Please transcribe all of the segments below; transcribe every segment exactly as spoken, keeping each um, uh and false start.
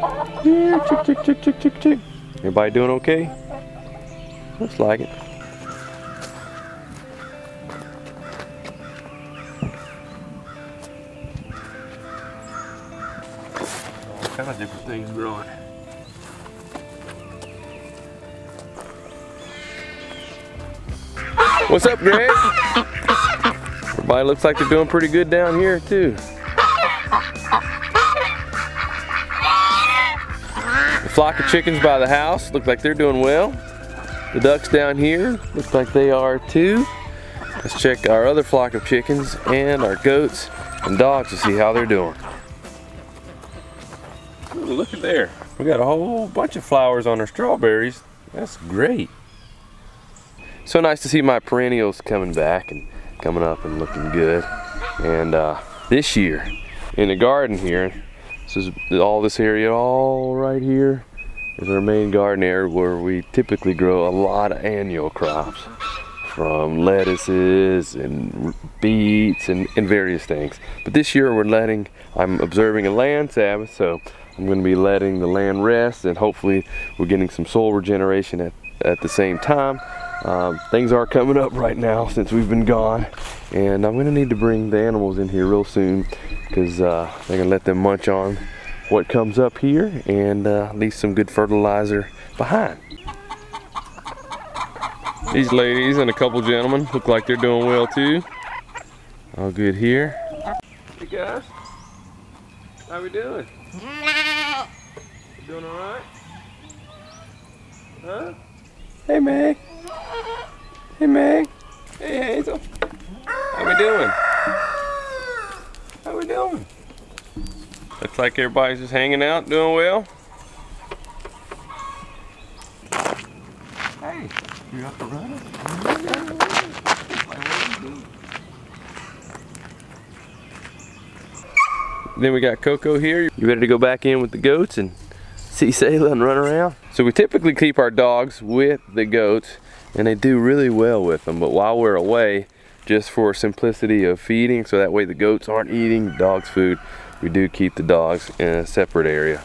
Yeah, chick, chick, chick, chick, chick, chick. Everybody doing okay? Looks like it. All kinds of different things growing. What's up, Greg? Everybody looks like they're doing pretty good down here too. The flock of chickens by the house look like they're doing well. The ducks down here look like they are too. Let's check our other flock of chickens and our goats and dogs to see how they're doing. Ooh, look at there. We got a whole bunch of flowers on our strawberries. That's great. So nice to see my perennials coming back and coming up and looking good. And uh, this year in the garden here, this is all this area, all right here is our main garden area where we typically grow a lot of annual crops, from lettuces and beets and, and various things. But this year we're letting, I'm observing a land Sabbath, so I'm going to be letting the land rest, and hopefully we're getting some soil regeneration at, at the same time. Um, things are coming up right now since we've been gone, and I'm going to need to bring the animals in here real soon, because uh, they're going to let them munch on what comes up here and uh, leave some good fertilizer behind. These ladies and a couple gentlemen look like they're doing well too. All good here. Hey guys, how we doing? You doing all right? Huh? Hey Meg. Hey Meg. Hey Hazel. How we doing? How we doing? Looks like everybody's just hanging out, doing well. Hey, you're up and running. Then we got Coco here. You ready to go back in with the goats and see Sayla and run around? So we typically keep our dogs with the goats, and they do really well with them, but while we're away, just for simplicity of feeding, so that way the goats aren't eating the dog's food, we do keep the dogs in a separate area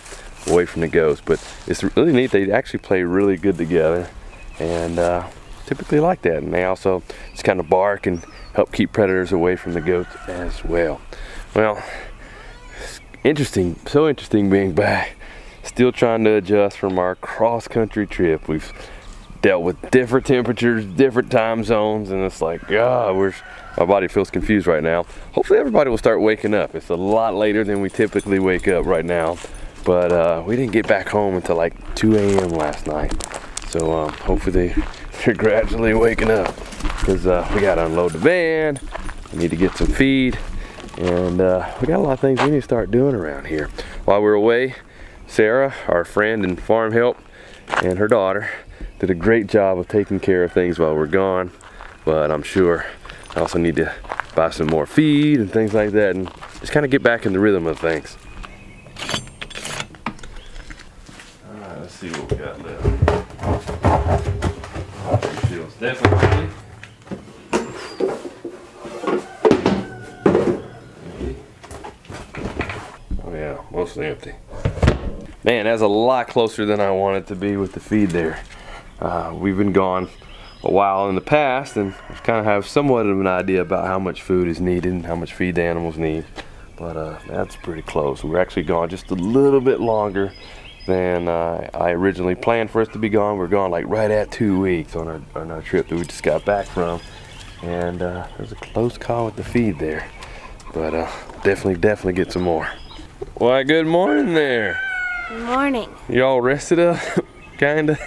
away from the goats. But it's really neat, they actually play really good together, and uh, typically like that. And they also just kind of bark and help keep predators away from the goats as well. Well, it's interesting, so interesting being back, still trying to adjust from our cross-country trip. We've dealt with different temperatures, different time zones, and it's like, God, we're, my body feels confused right now. Hopefully everybody will start waking up. It's a lot later than we typically wake up right now, but uh, we didn't get back home until like two A M last night. So um, hopefully they, they're gradually waking up, because uh, we gotta unload the van, we need to get some feed, and uh, we got a lot of things we need to start doing around here. While we're away, Sarah, our friend and farm help, and her daughter did a great job of taking care of things while we're gone, but I'm sure I also need to buy some more feed and things like that, and just kind of get back in the rhythm of things. All right, let's see what we got left. Feels definitely. Oh yeah, mostly empty. Man, that's a lot closer than I wanted to be with the feed there. Uh, we've been gone a while in the past, and I kind of have somewhat of an idea about how much food is needed and how much feed the animals need, but uh, that's pretty close. We're actually gone just a little bit longer than uh, I originally planned for us to be gone. We're gone like right at two weeks on our, on our trip that we just got back from, and uh, there's a close call with the feed there, but uh, definitely, definitely get some more. Why, good morning there. Good morning. You all rested up? Kinda?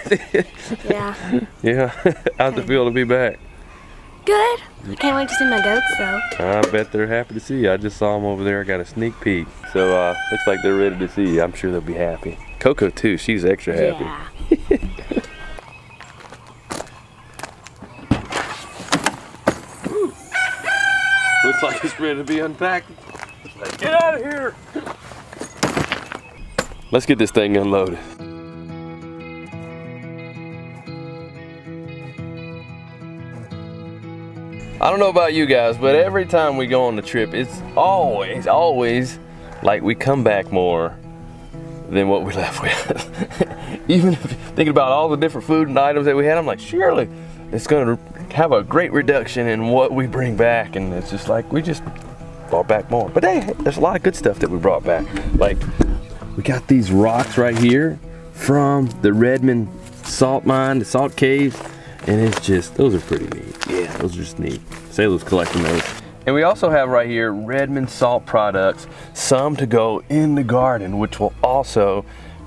Yeah. Yeah, how's it feel to be back? Good. I can't wait to see my goats though. I bet they're happy to see you. I just saw them over there. I got a sneak peek. So uh, looks like they're ready to see you. I'm sure they'll be happy. Coco too, she's extra happy. Yeah. Looks like it's ready to be unpacked. Let's get out of here. Let's get this thing unloaded. I don't know about you guys, but every time we go on the trip, it's always, always like we come back more than what we left with. Even if, thinking about all the different food and items that we had, I'm like, surely it's gonna have a great reduction in what we bring back. And it's just like, we just brought back more. But hey, there's a lot of good stuff that we brought back. Like, we got these rocks right here from the Redmond salt mine, the salt caves. And it's just, those are pretty neat. Yeah, those are just neat. Sailor's collecting those. And we also have right here Redmond salt products, some to go in the garden, which will also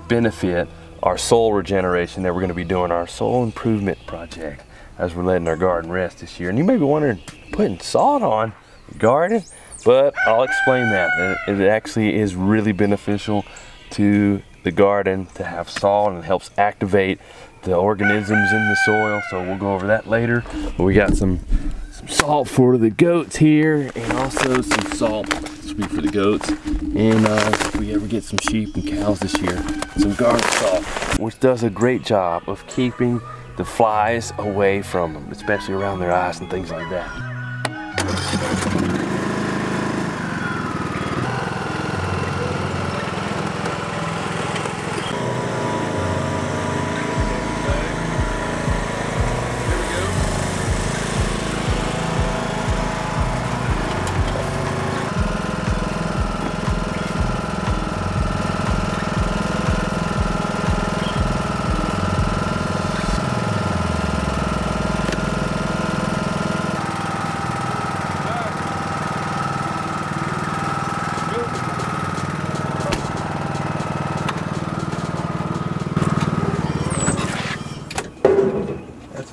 benefit our soil regeneration that we're gonna be doing, our soil improvement project, as we're letting our garden rest this year. And you may be wondering, putting salt on the garden? But I'll explain that. It actually is really beneficial to the garden to have salt, and helps activate the organisms in the soil. So we'll go over that later. But we got some, some salt for the goats here, and also some salt, this will be for the goats. And uh, if we ever get some sheep and cows this year, some garden salt, which does a great job of keeping the flies away from them, especially around their eyes and things like that.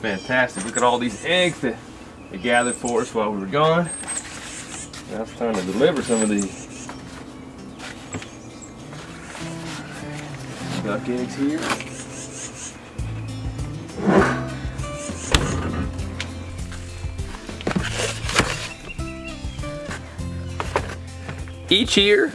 Fantastic. Look at all these eggs that they gathered for us while we were gone. Now it's time to deliver some of these. Duck eggs here. Each year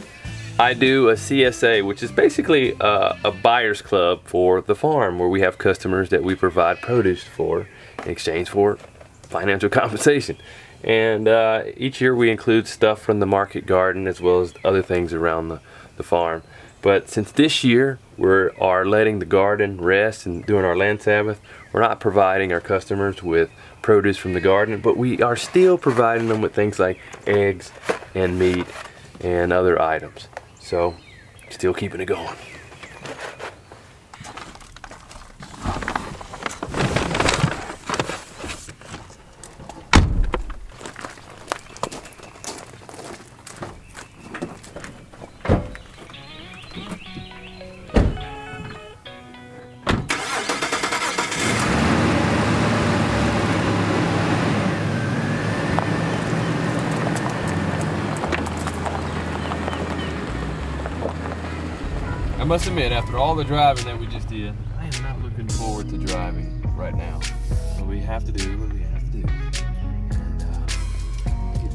I do a C S A, which is basically a, a buyer's club for the farm, where we have customers that we provide produce for in exchange for financial compensation. And uh, each year we include stuff from the market garden as well as other things around the, the farm. But since this year we are letting the garden rest and doing our land Sabbath, we're not providing our customers with produce from the garden, but we are still providing them with things like eggs and meat and other items. So, still keeping it going. I must admit, after all the driving that we just did, I am not looking forward to driving right now. But we have to do what we have to do. And uh, get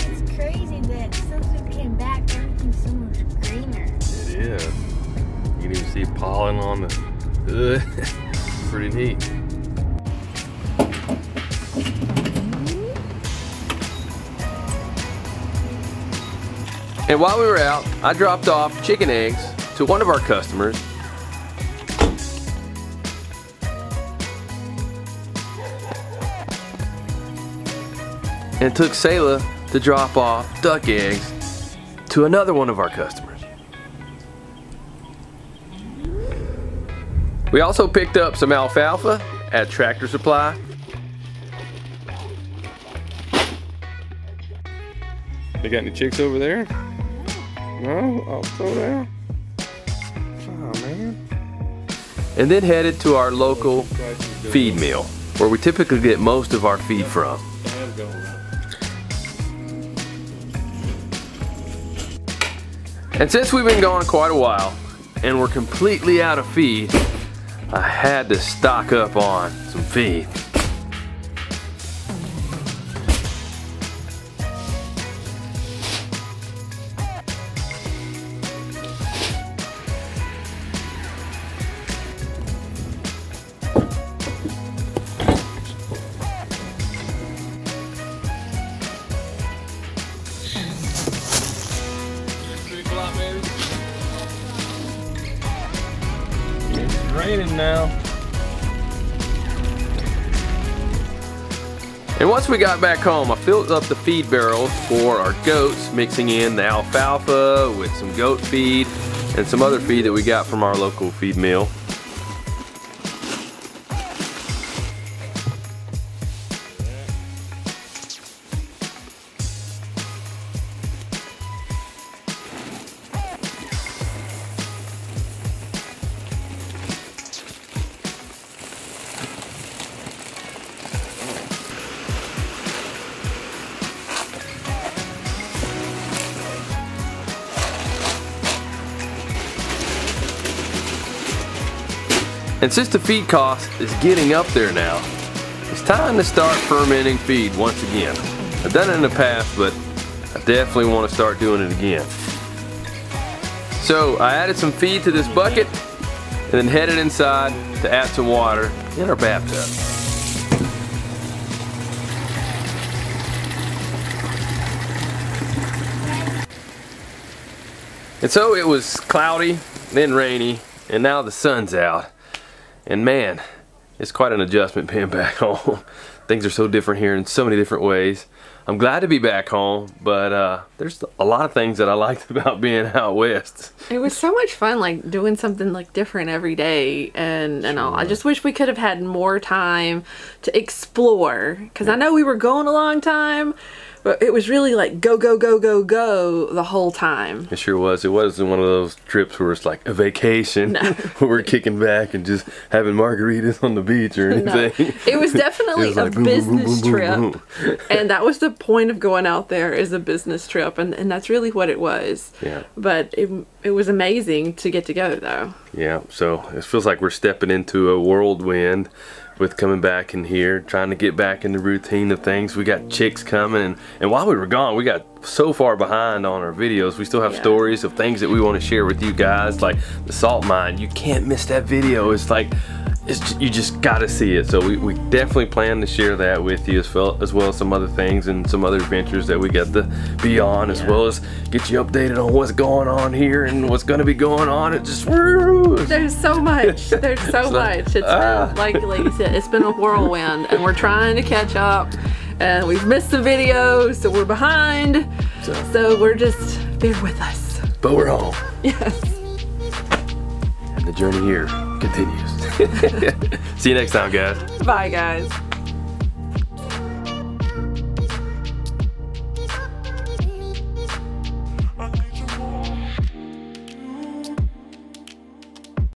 done. It's crazy that since we came back, everything's so much greener. It is. You can even see pollen on the uh, pretty neat. And while we were out, I dropped off chicken eggs to one of our customers. And took Selah to drop off duck eggs to another one of our customers. We also picked up some alfalfa at Tractor Supply. They got any chicks over there? No, I'll throw down. Oh, man. And then headed to our local feed mill, where we typically get most of our feed from. And since we've been gone quite a while and we're completely out of feed, I had to stock up on some feed. raining now. And once we got back home, I filled up the feed barrels for our goats, mixing in the alfalfa with some goat feed and some other feed that we got from our local feed mill. And since the feed cost is getting up there now, it's time to start fermenting feed once again. I've done it in the past, but I definitely want to start doing it again. So I added some feed to this bucket and then headed inside to add some water in our bathtub. And so it was cloudy, then rainy, and now the sun's out. And man, it's quite an adjustment being back home. Things are so different here in so many different ways. I'm glad to be back home, but uh, there's a lot of things that I liked about being out west. It was so much fun, like doing something like different every day, and and sure. all. I just wish we could have had more time to explore, because yeah. I know we were going a long time, but it was really like go, go, go, go, go the whole time. It sure was. It wasn't one of those trips where it's like a vacation, no. where we're kicking back and just having margaritas on the beach or anything. No. It was definitely it was like a boom, business boom, boom, boom, trip, boom. And that was the point of going out there, is a business trip, and, and that's really what it was. Yeah. But it, it was amazing to get to go, though. Yeah, so it feels like we're stepping into a whirlwind with coming back in here, trying to get back in the routine of things. We got chicks coming, and, and while we were gone, we got so far behind on our videos. We still have yeah. stories of things that we want to share with you guys, like the salt mine. You can't miss that video. It's like, it's, you just gotta see it. So we, we definitely plan to share that with you, as well, as well as some other things and some other adventures that we got to be on, as yeah. well as get you updated on what's going on here and what's gonna be going on. It just, woo. There's so much, there's so, so much. It's ah. been, like, like you said, it's been a whirlwind, and we're trying to catch up, and we've missed the videos, so we're behind. So, so we're just, bear with us. But we're home. Yes. And the journey here continues. See you next time, guys. Bye, guys.